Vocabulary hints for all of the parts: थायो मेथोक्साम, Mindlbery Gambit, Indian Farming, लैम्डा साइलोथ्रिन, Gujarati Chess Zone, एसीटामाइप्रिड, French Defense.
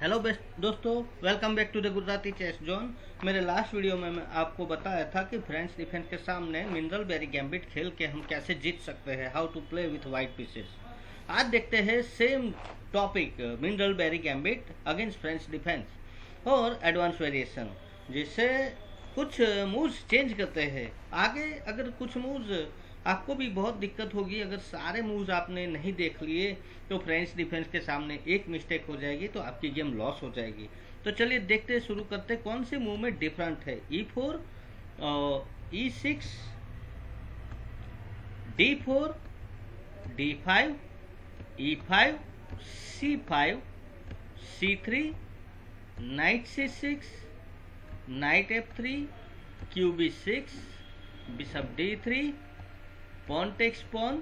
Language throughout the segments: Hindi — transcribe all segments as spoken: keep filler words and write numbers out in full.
हेलो बेस्ट दोस्तों, welcome back to the Gujarati chess zone. मेरे लास्ट वीडियो में मैं आपको बताया था कि फ्रेंच डिफेंस के सामने मिंडलबेरी गैम्बिट खेल के हम कैसे जीत सकते हैं, how to play with white pieces. आज देखते हैं same topic Milner Barry gambit against French defence और एडवांस वेरिएशन, जिससे कुछ मूव्स चेंज करते हैं। आगे अगर कुछ मूव्स आपको भी बहुत दिक्कत होगी, अगर सारे मूव्स आपने नहीं देख लिए तो फ्रेंच डिफेंस के सामने एक मिस्टेक हो जाएगी तो आपकी गेम लॉस हो जाएगी। तो चलिए देखते शुरू करते कौन से मूव में डिफरेंट है। E four, E six, D four, D five, E five, C five, C three, knight C six, knight F three, Q B six, bishop D three, pawn takes pawn,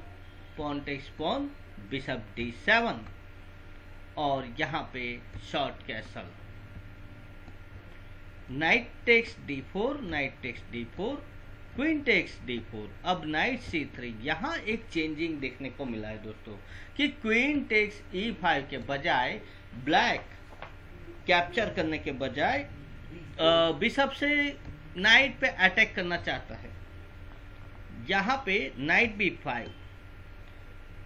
pawn takes pawn, bishop D seven और यहाँ पे short castle. Knight takes D four, knight takes D four, queen takes D four. अब नाइट सी थ्री, यहाँ एक चेंजिंग देखने को मिला है दोस्तों कि क्वीन टेक्स ई फाइव के बजाय, ब्लैक कैप्चर करने के बजाय बिशप से नाइट पे अटैक करना चाहता है। यहाँ पे नाइट बी फाइव।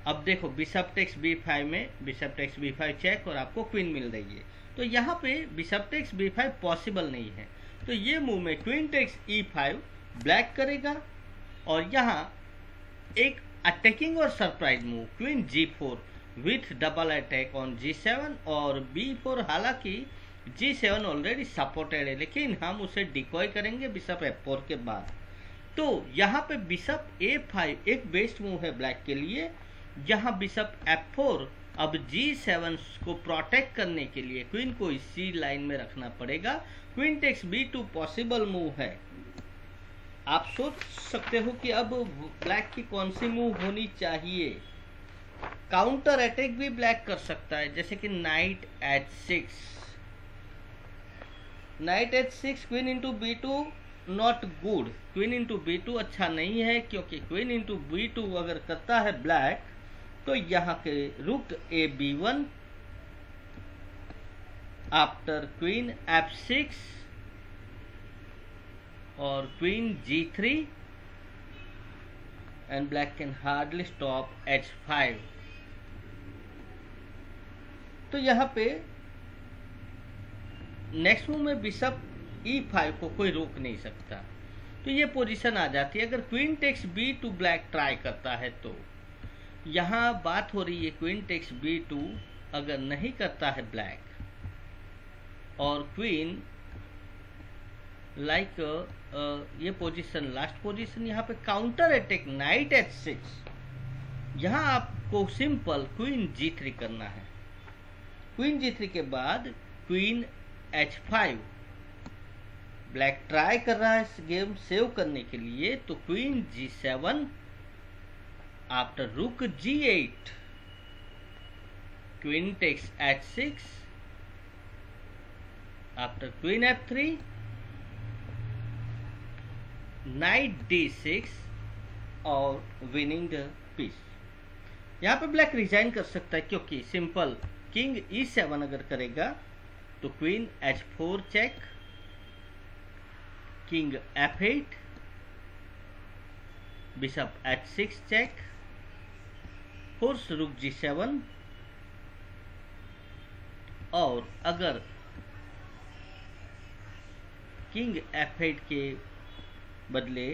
अब देखो बिशप टेक्स बी फाइव में bishop takes B five check और आपको क्वीन मिल रही है, तो यहाँ पे bishop takes B five possible नहीं है। तो ये मूव में queen takes E five black करेगा और यहाँ एक अटैकिंग और surprise move queen G four with double attack on G seven और बी फोर। हालांकि जी सेवन ऑलरेडी सपोर्टेड है, लेकिन हम उसे डिकॉय करेंगे बिशप एफ फोर के बाद। तो यहाँ पे बिशप ए फाइव एक बेस्ट मूव है ब्लैक के लिए। यहाँ बिशप एफ फोर, अब जी सेवन को प्रोटेक्ट करने के लिए क्वीन को इसी लाइन में रखना पड़ेगा। Queen takes B two possible move है। आप सोच सकते हो कि अब ब्लैक की कौन सी मूव होनी चाहिए। काउंटर अटैक भी ब्लैक कर सकता है, जैसे कि knight H six, knight H six, queen into B two not good. Queen into B two अच्छा नहीं है, क्योंकि क्वीन इंटू बी टू अगर करता है ब्लैक तो यहाँ के rook A B one, after queen F six और queen G three and black can hardly stop H five. तो यहाँ पे नेक्स्ट मूव में बिशप ई फाइव को कोई रोक नहीं सकता, तो ये पोजीशन आ जाती है अगर queen takes B two black try करता है। तो यहाँ बात हो रही है क्वीन टेक्स बी टू अगर नहीं करता है ब्लैक और क्वीन लाइक ये पोजीशन, लास्ट पोजीशन यहाँ पे counter attack knight H six. यहाँ आपको सिंपल क्वीन जी थ्री करना है। क्वीन जी थ्री के बाद queen H five, black try कर रहा है इस गेम सेव करने के लिए, तो क्वीन जी seven, after rook G eight, queen takes H six, after queen F three, knight D six और विनिंग द पीस। यहाँ पे ब्लैक रिजाइन कर सकता है, क्योंकि सिंपल किंग ई सेवन अगर करेगा तो queen H four check, king F eight, bishop H six check, force rook G seven और अगर किंग एफ एट के बदले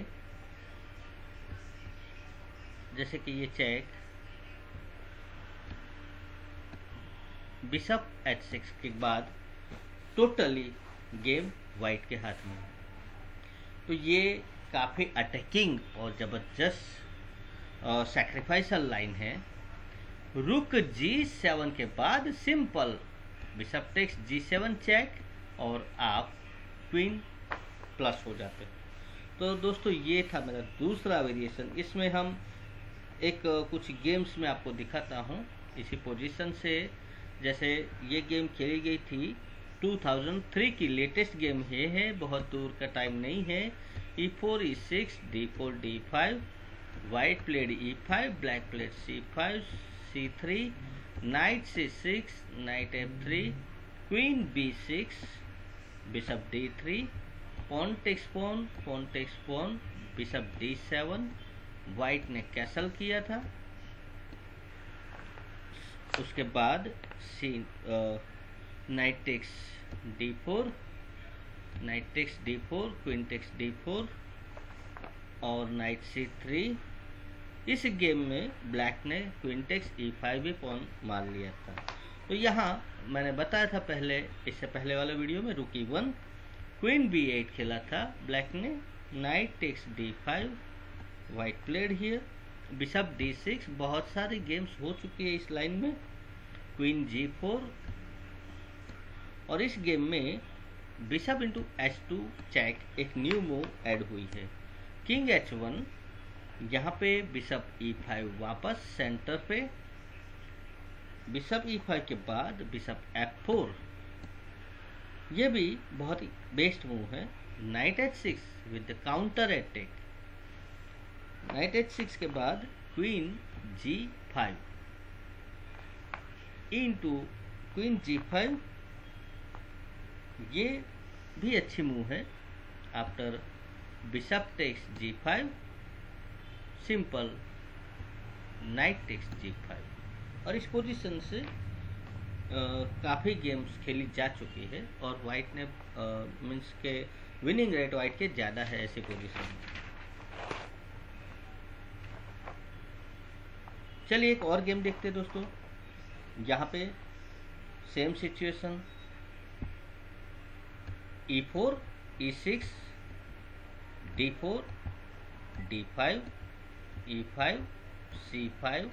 जैसे कि ये चेक, बिशप एच सिक्स के बाद टोटली गेम वाइट के हाथ में। तो ये काफ़ी अटैकिंग और ज़बरदस्त सैक्रिफाइसल लाइन है। रुक जी सेवन के बाद simple bishop takes G seven check और आप क्वीन प्लस हो जाते हैं। तो दोस्तों ये था मेरा दूसरा वेरिएशन। इसमें हम एक कुछ गेम्स में आपको दिखाता हूँ इसी पोजीशन से। जैसे ये गेम खेली गई थी दो हज़ार तीन की, लेटेस्ट गेम ये है, बहुत दूर का टाइम नहीं है। E four, E six, D four, D five, white played E five, black played C five, C three, knight C six, knight F three, queen B six, bishop D three, pawn takes pawn, pawn takes pawn, bishop D seven. White ने कैसल किया था। उसके बाद C knight takes D four, knight takes D four, queen takes D four और नाइट सी थ्री। इस गेम में ब्लैक ने क्वीन टेक्स ई फाइव भी पॉन मार लिया था। तो यहाँ मैंने बताया था पहले, इससे पहले वाले वीडियो में रुकी वन क्वीन बी एट खेला था ब्लैक ने, knight takes D five, white played here, bishop D six. बहुत सारी गेम्स हो चुकी है इस लाइन में, क्वीन जी फोर। और इस गेम में bishop into H two check एक न्यू मूव ऐड हुई है। किंग एच वन, यहाँ पे बिशप ई फाइव वापस सेंटर पे, बिशप ई फाइव के बाद बिशप एफ फोर। ये भी बहुत ही बेस्ट मूव है। Knight H six with the counter attack, knight H six के बाद queen G five into queen G five. ये भी अच्छी मूव है। After bishop takes G five, simple knight takes G five. और इस पोजीशन से काफ़ी गेम्स खेली जा चुकी है और वाइट ने मीन्स के विनिंग रेट वाइट के ज़्यादा है ऐसी पोजीशन में। चलिए एक और गेम देखते हैं दोस्तों। यहाँ पे same situation, E four, E six, D four, D five, E five, C five,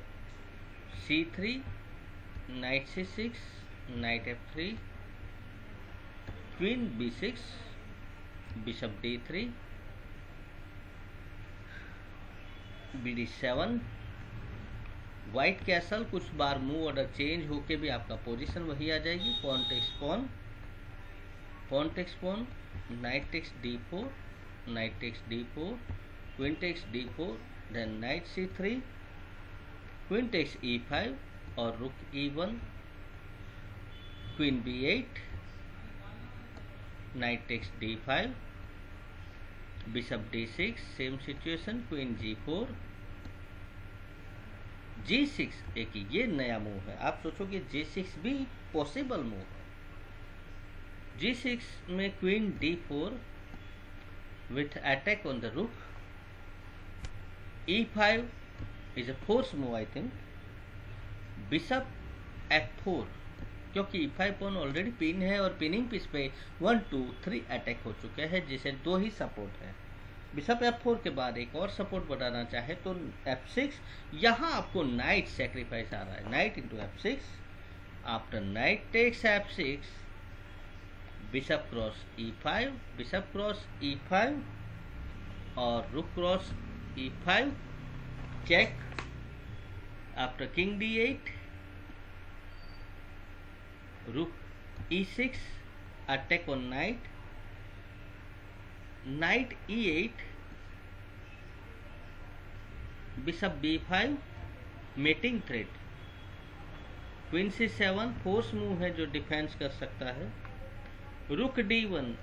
C three, knight C six, knight F three, queen B six, bishop D three, B D seven. White castle, कुछ बार मूव ऑर्डर चेंज होके भी आपका पोजीशन वही आ जाएगी। Pawn takes pawn, pawn takes pawn, knight takes D four, knight takes D four, queen takes D four, then knight C three, queen takes E five और rook E one, queen B eight, knight takes D five, bishop D six, same situation, queen G four, G six. एक ये नया मूव है। आप सोचोगे जी सिक्स भी पॉसिबल मूव है। जी सिक्स में queen D four with attack on the rook, E five is a force move I think, bishop F four, क्योंकि E five pawn already pin है और पिनिंग पीस पे वन टू थ्री अटैक हो चुके हैं जिसे दो ही सपोर्ट है। बिशप F फोर के बाद एक और सपोर्ट बनाना चाहे तो F सिक्स। यहाँ आपको नाइट सेक्रीफाइस आ रहा है, knight into F six. After knight takes F six, bishop cross E five, bishop cross E five और rook cross E five check. After king D eight, rook E six, attack on knight, knight E eight, bishop B five, mating threat, queen C seven force move है जो डिफेंस कर सकता है, rook D one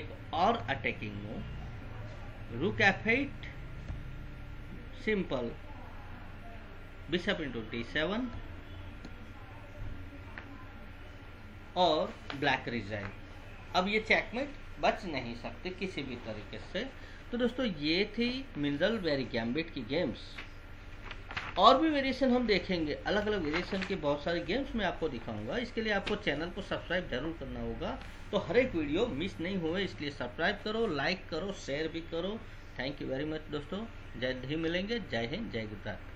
एक और attacking move, rook F eight, simple bishop into D seven और ब्लैक रिजाइन। अब ये चेकमेट बच नहीं सकते किसी भी तरीके से। तो दोस्तों ये थी मिंडलबेरी गैम्बिट की गेम्स। और भी वेरिएशन हम देखेंगे, अलग अलग वेरिएशन के बहुत सारे गेम्स मैं आपको दिखाऊंगा। इसके लिए आपको चैनल को सब्सक्राइब जरूर करना होगा तो हर एक वीडियो मिस नहीं हो, इसलिए सब्सक्राइब करो, लाइक करो, शेयर भी करो। थैंक यू वेरी मच दोस्तों। जल्द ही मिलेंगे। जय हिंद, जय गुजरात।